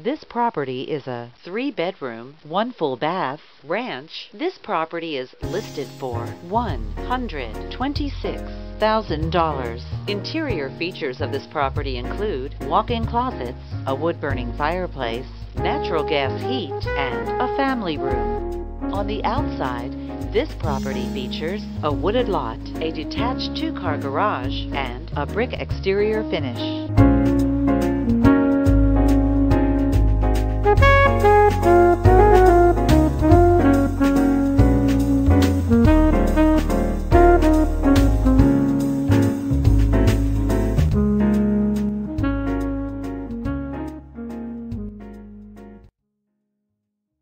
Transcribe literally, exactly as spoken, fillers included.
This property is a three-bedroom, one full bath ranch. This property is listed for one hundred twenty-six thousand dollars. Interior features of this property include walk-in closets, a wood-burning fireplace, natural gas heat, and a family room. On the outside, this property features a wooded lot, a detached two-car garage, and a brick exterior finish.